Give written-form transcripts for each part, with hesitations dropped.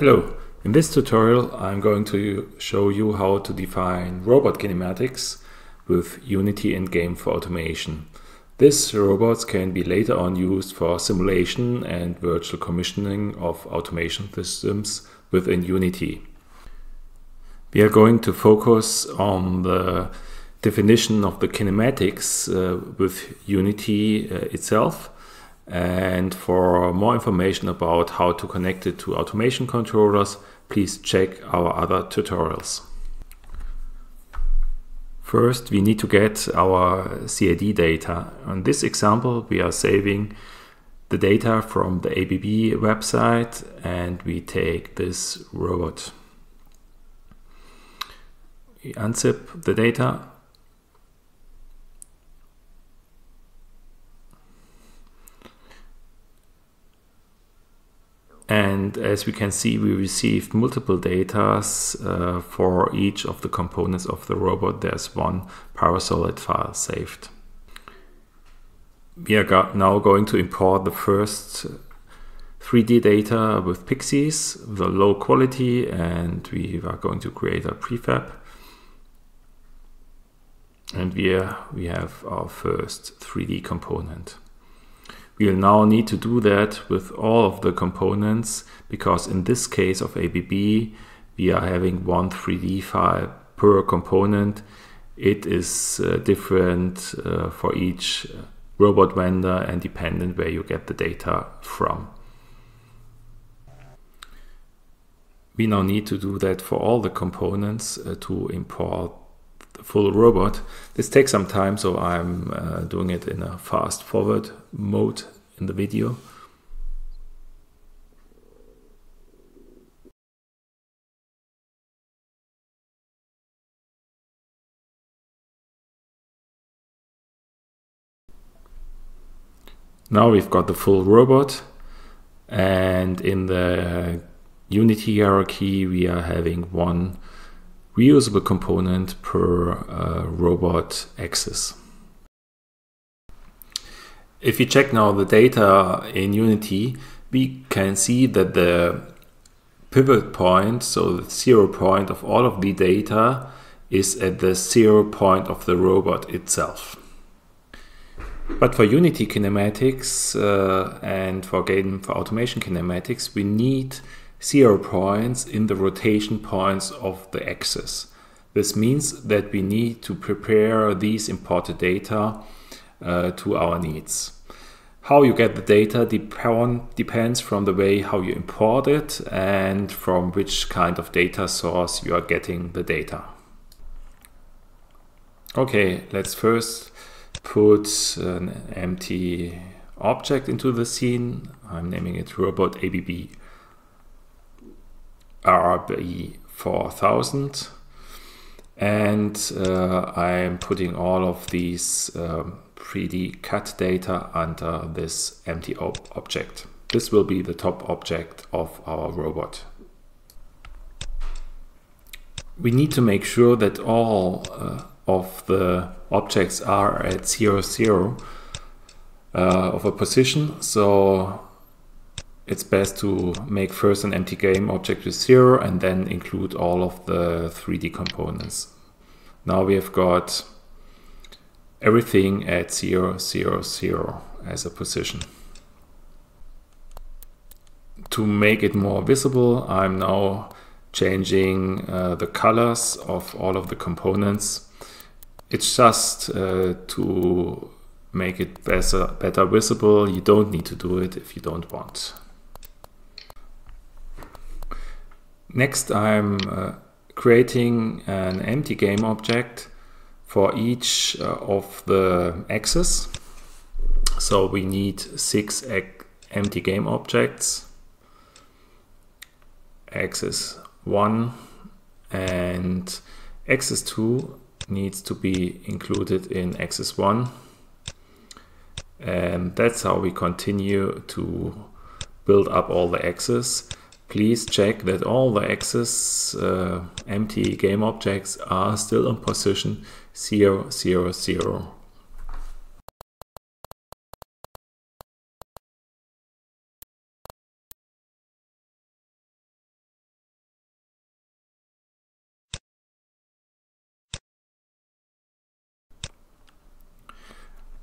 Hello, in this tutorial I'm going to show you how to define robot kinematics with Unity and Game4Automation. These robots can be later on used for simulation and virtual commissioning of automation systems within Unity. We are going to focus on the definition of the kinematics with Unity itself. And for more information about how to connect it to automation controllers, please check our other tutorials. First, we need to get our CAD data. On this example, we are saving the data from the ABB website, and we take this robot. We unzip the data. And as we can see, we received multiple datas for each of the components of the robot. There's one Parasolid file saved. We are now going to import the first 3D data with Pixies, the low quality, and we are going to create a prefab. And we have our first 3D component. We'll now need to do that with all of the components, because in this case of ABB, we are having one 3D file per component. It is different for each robot vendor and dependent where you get the data from. We now need to do that for all the components to import full robot. This takes some time, so I'm doing it in a fast forward mode in the video. Now we've got the full robot, and in the Unity hierarchy we are having one reusable component per robot axis. If you check now the data in Unity, we can see that the pivot point, so the 0 point of all of the data, is at the 0 point of the robot itself. But for Unity kinematics and for Game4Automation kinematics, we need 0 points in the rotation points of the axis. This means that we need to prepare these imported data to our needs. How you get the data depends from the way how you import it and from which kind of data source you are getting the data. Okay, let's first put an empty object into the scene. I'm naming it Robot ABB. RB4000, and I'm putting all of these 3D cut data under this empty object. This will be the top object of our robot. We need to make sure that all of the objects are at 0, 0 of a position, so it's best to make first an empty game object with 0 and then include all of the 3D components. Now we have got everything at 0, 0, 0 as a position. To make it more visible, I'm now changing the colors of all of the components. It's just to make it better visible. You don't need to do it if you don't want. Next, I'm creating an empty game object for each of the axes. So we need 6 empty game objects, axis 1 and axis 2 needs to be included in axis 1. And that's how we continue to build up all the axes. Please check that all the axes, empty game objects, are still in position 0, 0, 0.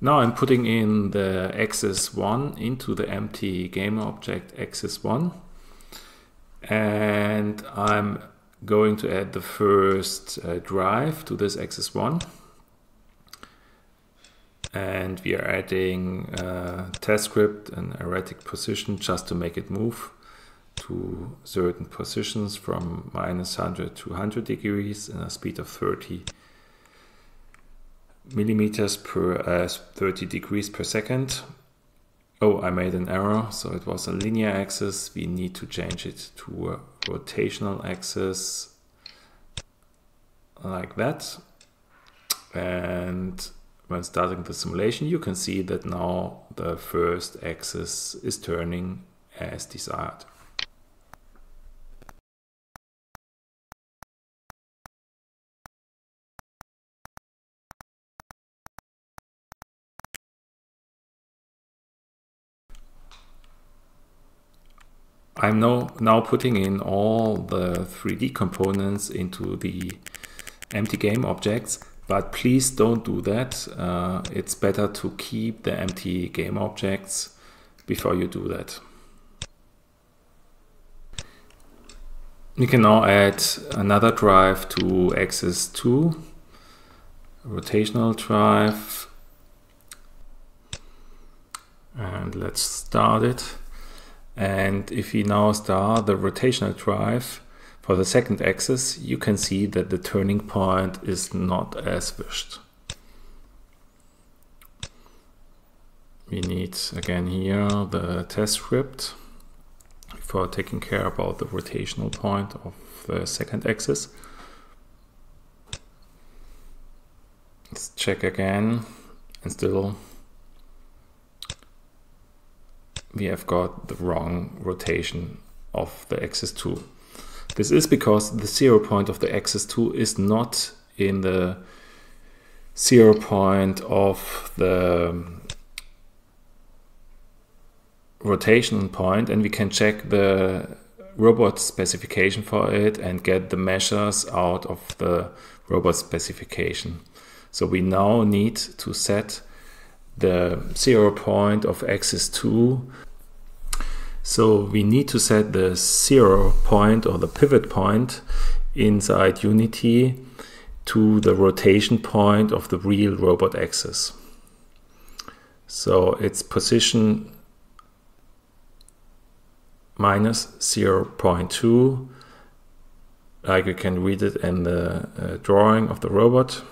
Now I'm putting in the axis 1 into the empty gamer object axis 1, and I'm going to add the first drive to this axis 1, and we are adding test script and erratic position just to make it move to certain positions from -100 to 100 degrees in a speed of 30 degrees per second. Oh, I made an error, so it was a linear axis. We need to change it to a rotational axis like that. And when starting the simulation, you can see that now the first axis is turning as desired. I'm now putting in all the 3D components into the empty game objects, but please don't do that. It's better to keep the empty game objects before you do that. You can now add another drive to axis 2, rotational drive, and let's start it. And if we now start the rotational drive for the second axis, you can see that the turning point is not as wished. We need again here the test script for taking care about the rotational point of the second axis. Let's check again, and still we have got the wrong rotation of the axis 2. This is because the 0 point of the axis 2 is not in the 0 point of the rotation point, and we can check the robot specification for it and get the measures out of the robot specification. So we now need to set the 0 point of axis 2. So we need to set the 0 point or the pivot point inside Unity to the rotation point of the real robot axis. So it's position minus 0.2, like you can read it in the drawing of the robot.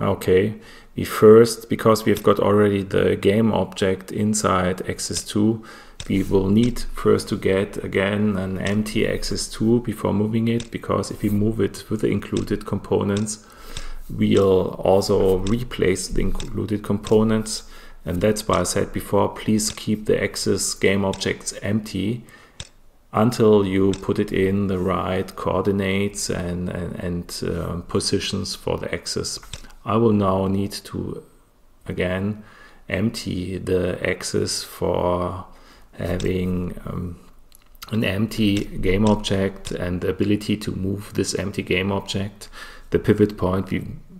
Okay, we first, because we've got already the game object inside axis 2, we will need first to get again an empty axis 2 before moving it, because if we move it with the included components, we'll also replace the included components. And that's why I said before, please keep the axis game objects empty until you put it in the right coordinates and positions for the axis. I will now need to again empty the axis for having an empty game object and the ability to move this empty game object, the pivot point,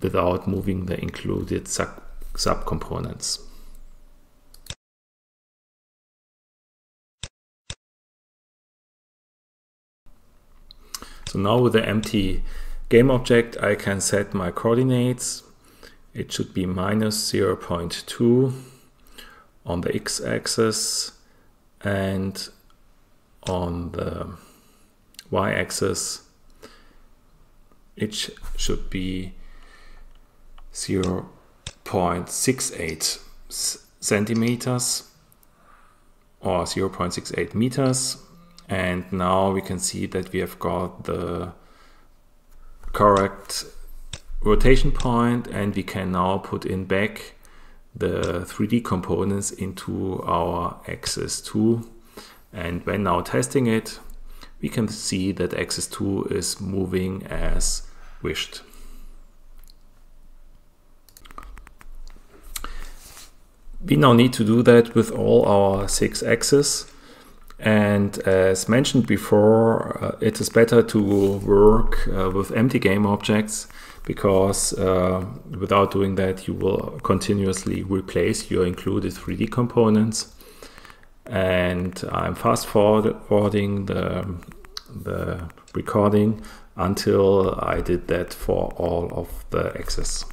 without moving the included subcomponents. So now with the empty game object, I can set my coordinates. It should be minus 0.2 on the x-axis, and on the y-axis it should be 0.68 centimeters or 0.68 meters. And now we can see that we have got the correct rotation point, and we can now put in back the 3D components into our axis 2. And when now testing it, we can see that axis 2 is moving as wished. We now need to do that with all our 6 axes. And as mentioned before, it is better to work with empty game objects, because without doing that, you will continuously replace your included 3D components. And I'm fast forwarding the recording until I did that for all of the axes.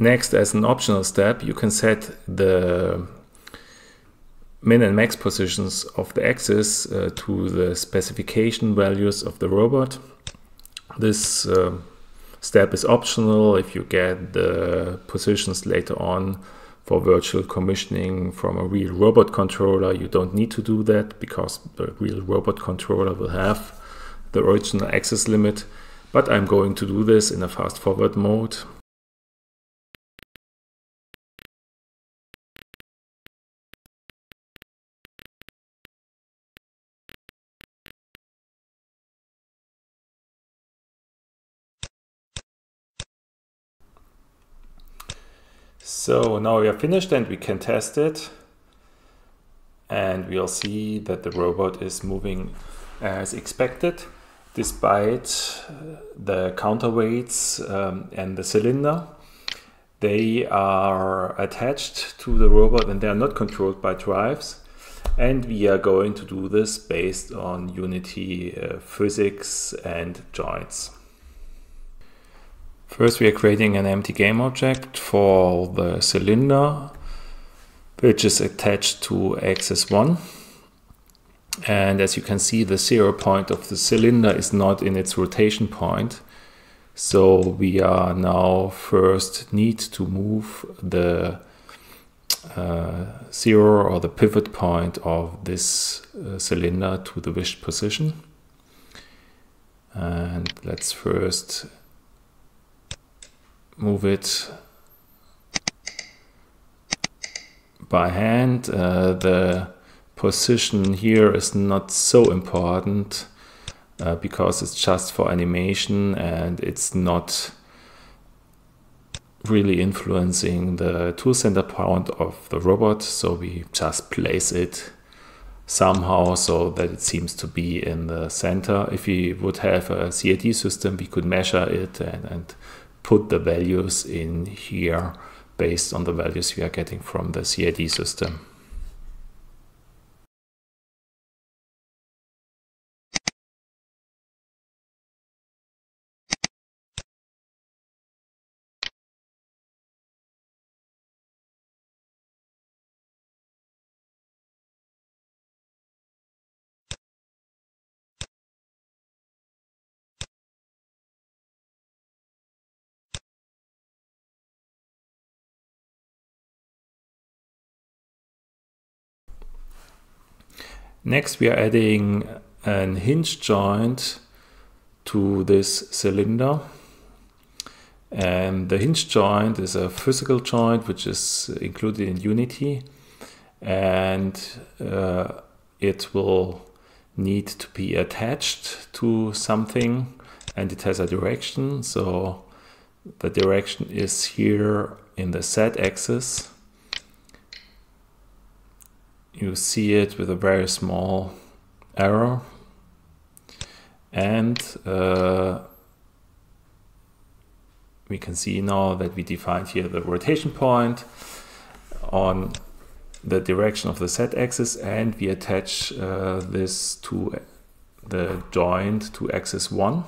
Next, as an optional step, you can set the min and max positions of the axis to the specification values of the robot. This step is optional if you get the positions later on for virtual commissioning from a real robot controller. You don't need to do that because the real robot controller will have the original axis limit, but I'm going to do this in a fast forward mode. So now we are finished and we can test it, and we'll see that the robot is moving as expected despite the counterweights and the cylinder. They are attached to the robot and they are not controlled by drives, and we are going to do this based on Unity physics and joints. First, we are creating an empty game object for the cylinder, which is attached to axis 1. And as you can see, the zero point of the cylinder is not in its rotation point. So we are now first need to move the zero or the pivot point of this cylinder to the wished position. And let's first move it by hand. The position here is not so important because it's just for animation and it's not really influencing the tool center point of the robot. So we just place it somehow so that it seems to be in the center. If we would have a CAD system, we could measure it and put the values in here based on the values we are getting from the CAD system. Next, we are adding an hinge joint to this cylinder, and the hinge joint is a physical joint which is included in Unity, and it will need to be attached to something, and it has a direction. So the direction is here in the Z axis. You see it with a very small arrow, and we can see now that we defined here the rotation point on the direction of the Z-axis, and we attach this to the joint to axis 1.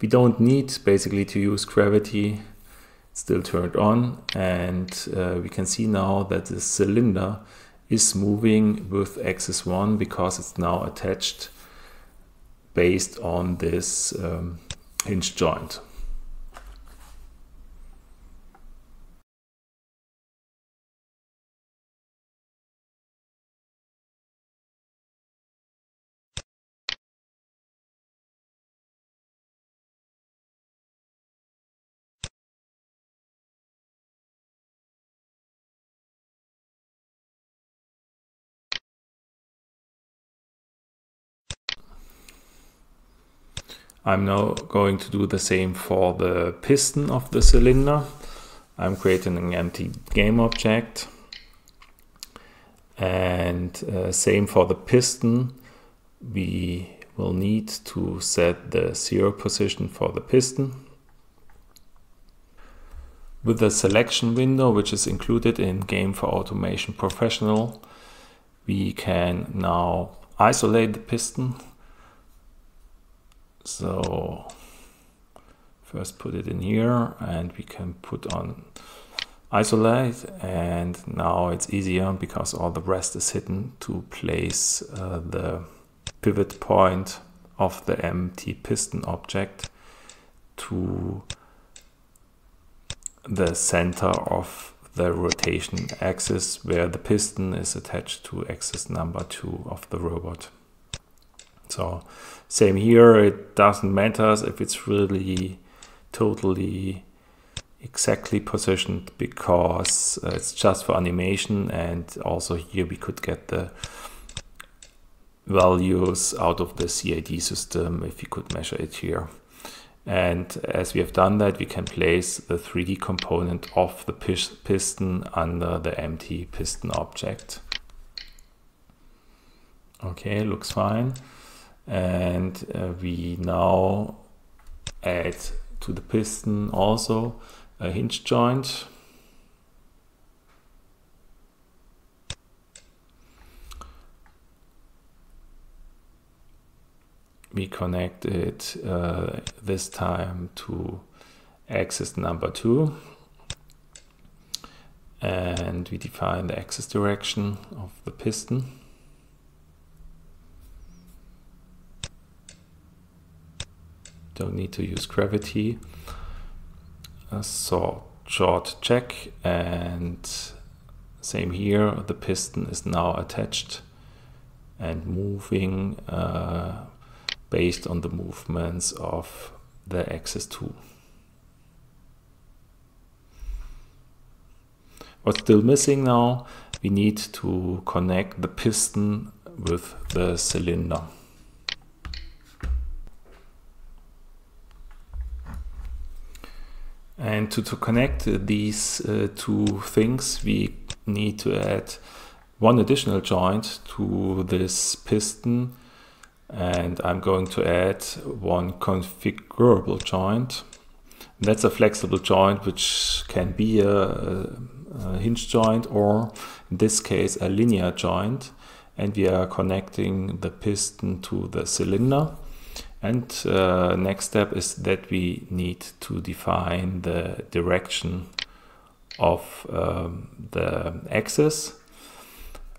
We don't need basically to use gravity, it's still turned on, and we can see now that the cylinder is moving with axis 1 because it's now attached based on this hinge joint. I'm now going to do the same for the piston of the cylinder. I'm creating an empty game object, and same for the piston. We we'll need to set the zero position for the piston. With the selection window, which is included in Game4Automation Professional, we can now isolate the piston. So first put it in here and we can put on isolate, and now it's easier because all the rest is hidden to place the pivot point of the empty piston object to the center of the rotation axis where the piston is attached to axis number 2 of the robot. So same here, it doesn't matter if it's really totally exactly positioned because it's just for animation, and also here we could get the values out of the CAD system if we could measure it here. And as we have done that, we can place the 3D component of the piston under the empty piston object. Okay, looks fine. And we now add to the piston also a hinge joint. We connect it this time to axis number 2, and we define the axis direction of the piston. Don't need to use gravity. So short check, and same here, the piston is now attached and moving based on the movements of the axis 2. What's still missing now, we need to connect the piston with the cylinder. And to connect these two things, we need to add one additional joint to this piston, and I'm going to add one configurable joint. That's a flexible joint which can be a hinge joint, or in this case a linear joint, and we are connecting the piston to the cylinder. And next step is that we need to define the direction of the axis.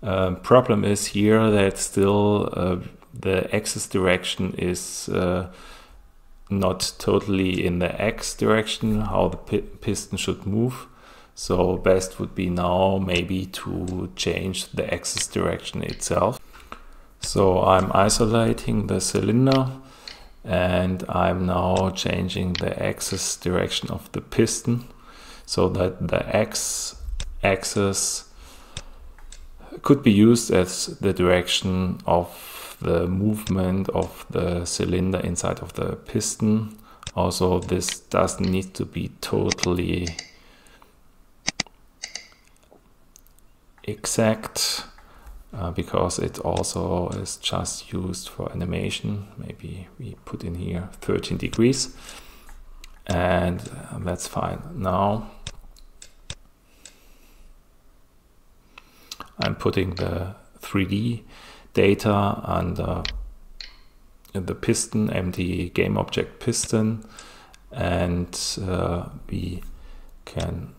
Problem is here that still the axis direction is not totally in the X direction, how the piston should move. So best would be now maybe to change the axis direction itself. So I'm isolating the cylinder, and I'm now changing the axis direction of the piston so that the x-axis could be used as the direction of the movement of the cylinder inside of the piston. Also, this doesn't need to be totally exact because it also is just used for animation. Maybe we put in here 13 degrees, and that's fine. Now I'm putting the 3D data under the piston, empty game object piston, and we can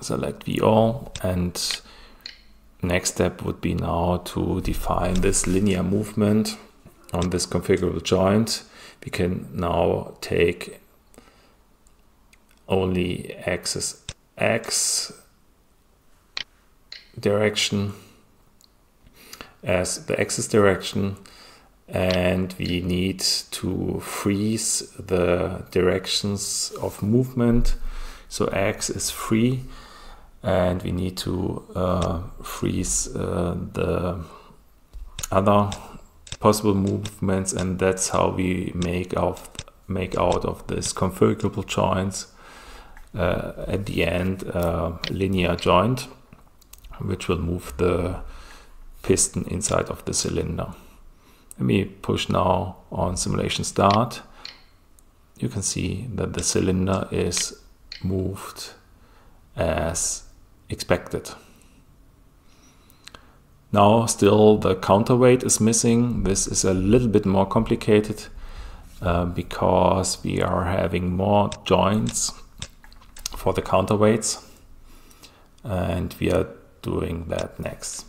select VO, and next step would be now to define this linear movement on this configurable joint. We can now take only axis X direction as the axis direction, and we need to freeze the directions of movement. So X is free, and we need to freeze the other possible movements, and that's how we make out of this configurable joints at the end a linear joint which will move the piston inside of the cylinder. Let me push now on simulation start. You can see that the cylinder is moved as expected. Now still the counterweight is missing. This is a little bit more complicated because we are having more joints for the counterweights, and we are doing that next.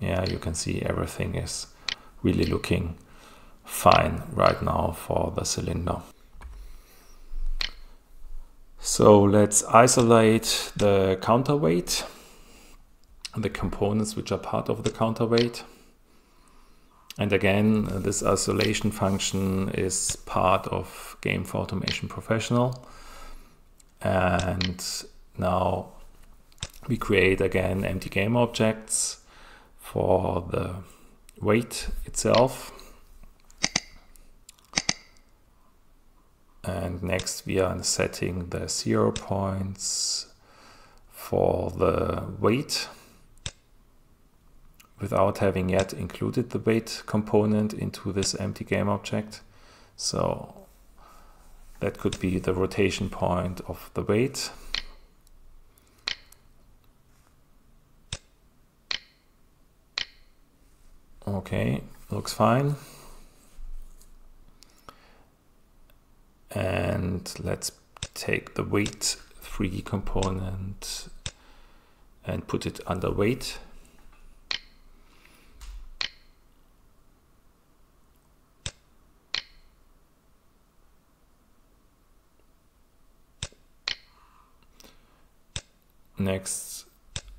Yeah, you can see everything is really looking fine right now for the cylinder. So let's isolate the counterweight, the components which are part of the counterweight. And again, this isolation function is part of Game4Automation Professional. And now we create again empty game objects for the weight itself. And next we are setting the 0 points for the weight without having yet included the weight component into this empty game object. So that could be the rotation point of the weight. Okay, looks fine. And let's take the weight 3 component and put it under weight. Next,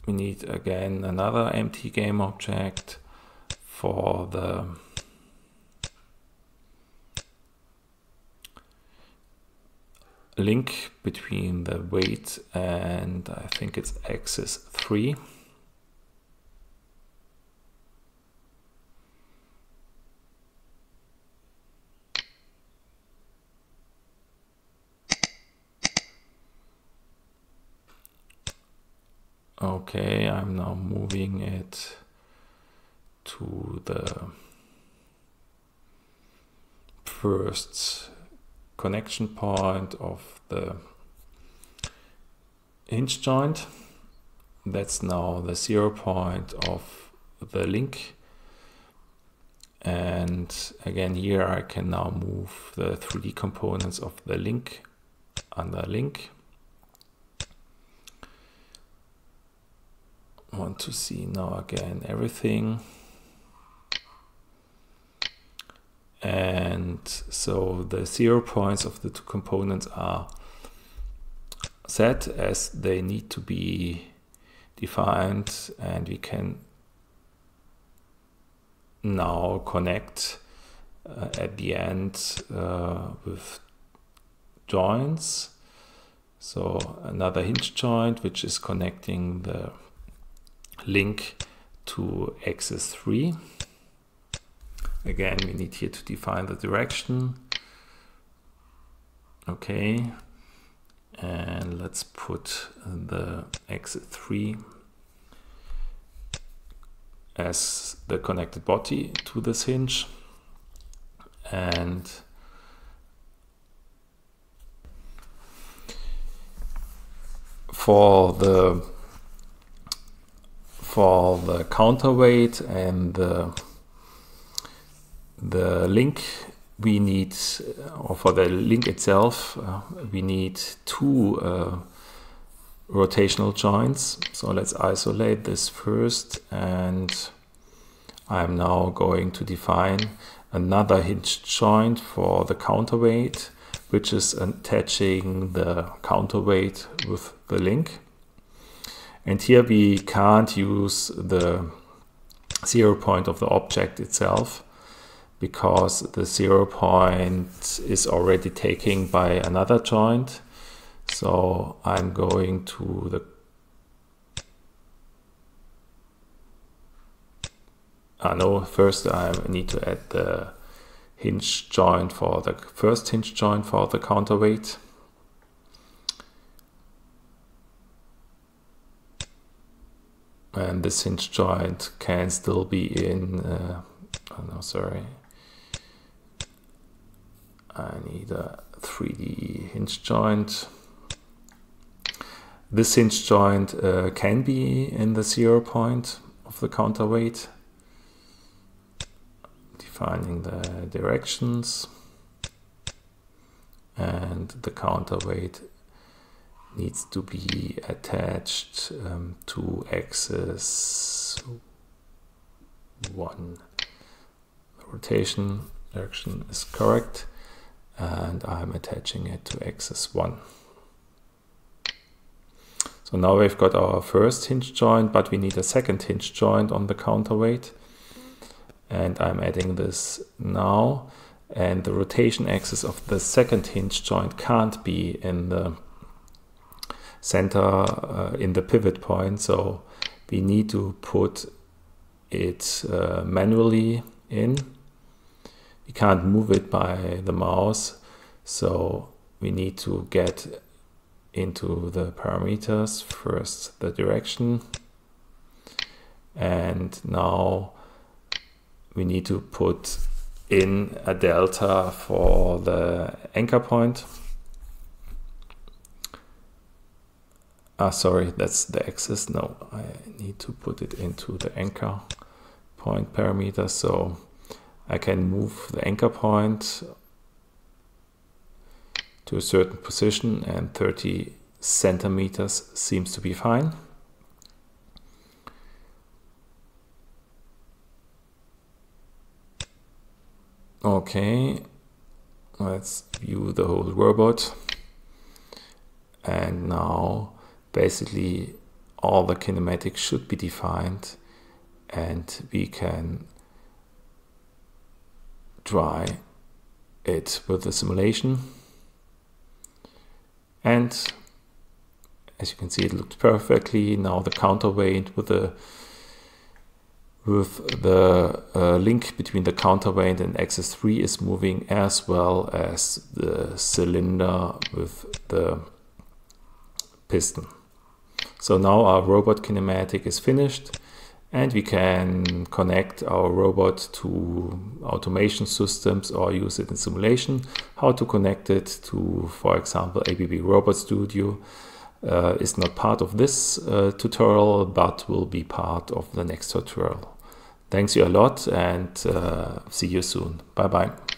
we need again another empty game object for the link between the weight and I think it's axis 3. Okay, I'm now moving it to the first connection point of the hinge joint. That's now the 0 point of the link. And again, here I can now move the 3D components of the link under link. Want to see now again everything. And so the 0 points of the 2 components are set as they need to be defined, and we can now connect at the end with joints. So another hinge joint which is connecting the link to axis 3. Again, we need here to define the direction. Okay, and let's put the axis 3 as the connected body to this hinge. And for the counterweight and the link, we need, or for the link itself, we need 2 rotational joints. So let's isolate this first, and I'm now going to define another hinge joint for the counterweight, which is attaching the counterweight with the link. And here we can't use the 0 point of the object itself, because the 0 point is already taken by another joint. So I'm going to the first I need to add the hinge joint for the first hinge joint for the counterweight. And this hinge joint can still be in I need a 3D hinge joint. This hinge joint can be in the 0 point of the counterweight. Defining the directions, and the counterweight needs to be attached to axis 1. The rotation direction is correct, and I'm attaching it to axis 1. So now we've got our first hinge joint, but we need a second hinge joint on the counterweight. And I'm adding this now, and the rotation axis of the second hinge joint can't be in the center, in the pivot point, so we need to put it manually in. We can't move it by the mouse, so we need to get into the parameters first, the direction, and now we need to put in a delta for the anchor point. Ah, sorry, that's the axis. No, I need to put it into the anchor point parameter, so I can move the anchor point to a certain position, and 30 centimeters seems to be fine. Okay, let's view the whole robot, and now basically all the kinematics should be defined, and we can try it with the simulation, and as you can see it looked perfectly. Now the counterweight with the link between the counterweight and axis 3 is moving, as well as the cylinder with the piston. So now our robot kinematic is finished, and we can connect our robot to automation systems or use it in simulation. How to connect it to, for example, ABB Robot Studio is not part of this tutorial, but will be part of the next tutorial. Thanks you a lot, and see you soon. Bye bye.